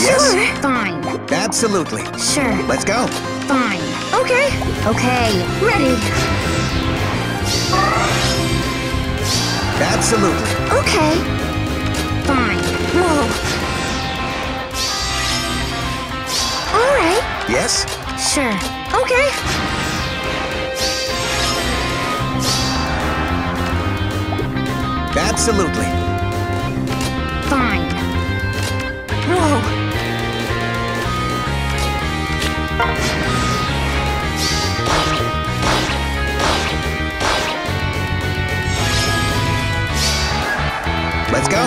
Yes. Sure. Fine. Absolutely. Sure. Let's go. Fine. Okay. Okay. Ready. Absolutely. Okay. Fine. Whoa. All right. Yes. Sure. Okay. Absolutely. Fine. Whoa. Let's go.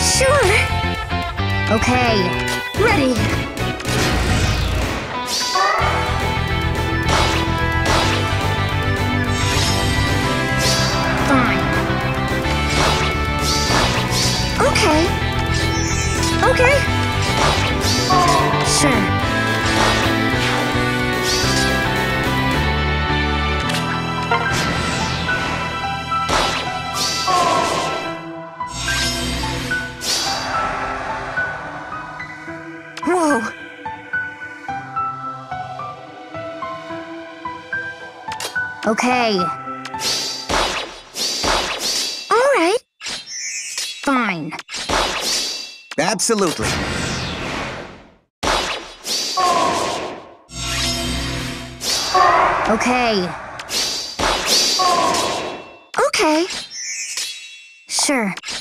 Sure. Okay. Ready. Fine. Okay. Okay. Sure. Okay. All right. Fine. Absolutely. Okay. Okay. Sure.